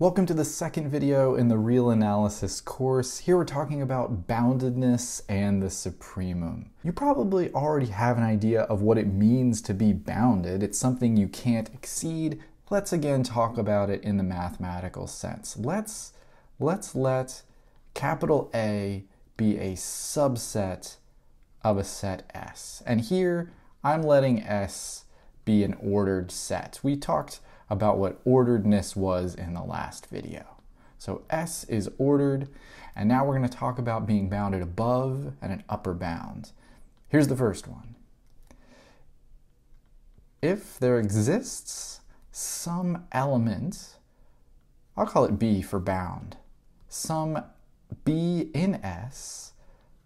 Welcome to the second video in the Real Analysis course. Here we're talking about boundedness and the supremum. You probably already have an idea of what it means to be bounded. It's something you can't exceed. Let's again talk about it in the mathematical sense. Let's let capital A be a subset of a set S. And here I'm letting S be an ordered set. We talked about what orderedness was in the last video. So S is ordered, and now we're going to talk about being bounded above and an upper bound. Here's the first one. If there exists some element, I'll call it B for bound, some B in S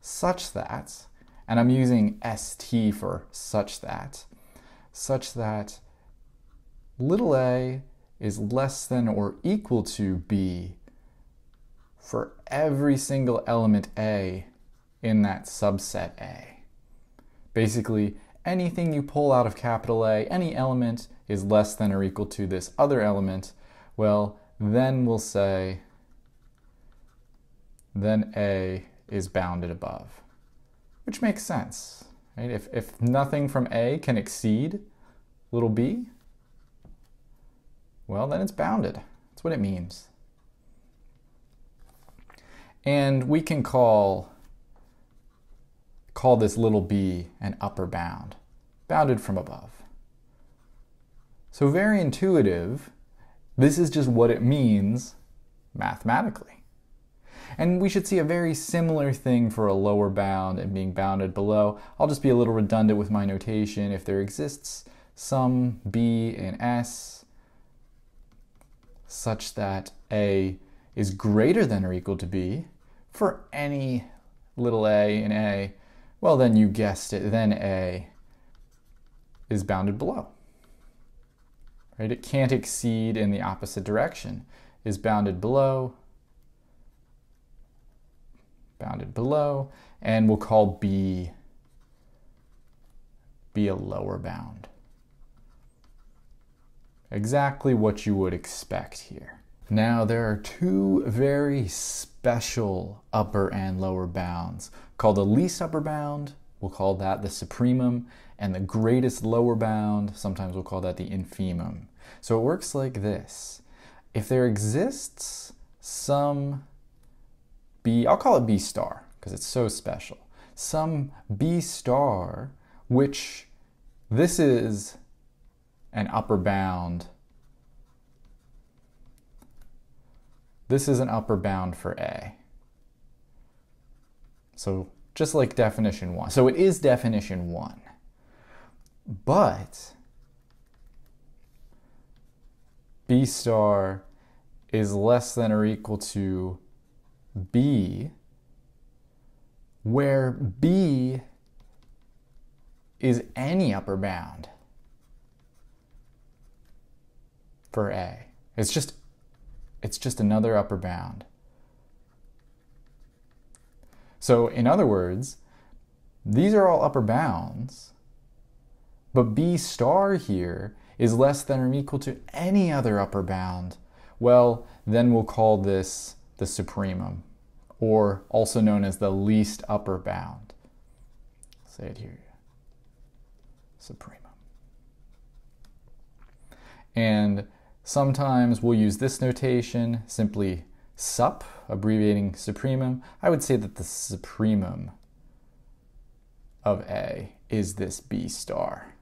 such that, and I'm using ST for such that little a is less than or equal to b for every single element a in that subset a. Basically, anything you pull out of capital A, any element is less than or equal to this other element, well, then we'll say, then a is bounded above, which makes sense, right? If nothing from a can exceed little b, well, then it's bounded. That's what it means. And we can call this little b an upper bound, bounded from above. So very intuitive, this is just what it means mathematically. And we should see a very similar thing for a lower bound and being bounded below. I'll just be a little redundant with my notation. If there exists some b in S such that a is greater than or equal to b for any little a in a, well, then you guessed it, then a is bounded below, right? It can't exceed in the opposite direction, is bounded below, and we'll call b a lower bound. Exactly what you would expect here. Now there are two very special upper and lower bounds called the least upper bound, we'll call that the supremum, and the greatest lower bound, sometimes we'll call that the infimum. So it works like this. If there exists some B, I'll call it B star because it's so special, some B star, which this is an upper bound. This is an upper bound for A. So just like definition one. So it is definition one. But B star is less than or equal to B, where B is any upper bound for A. It's just another upper bound. So in other words, these are all upper bounds, but B star here is less than or equal to any other upper bound. Well, then we'll call this the supremum, or also known as the least upper bound. Say it here, supremum. And sometimes we'll use this notation, simply sup, abbreviating supremum. I would say that the supremum of A is this B star.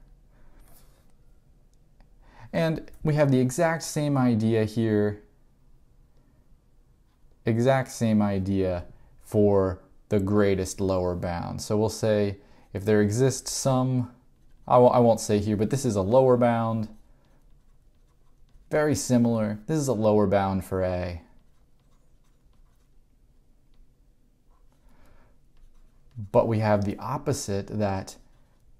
And we have the exact same idea here, exact same idea for the greatest lower bound. So we'll say if there exists some, I won't say here, but this is a lower bound. Very similar. This is a lower bound for A. But we have the opposite, that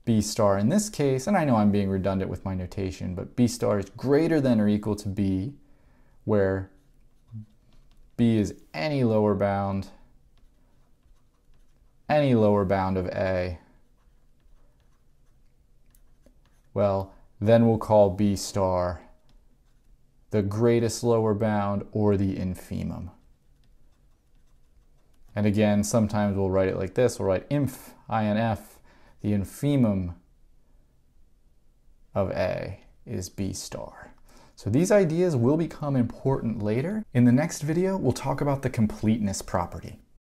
B star in this case, and I know I'm being redundant with my notation, but B star is greater than or equal to B, where B is any lower bound of A. Well, then we'll call B star the greatest lower bound, or the infimum. And again, sometimes we'll write it like this. We'll write inf, INF, the infimum of A is B star. So these ideas will become important later. In the next video, we'll talk about the completeness property.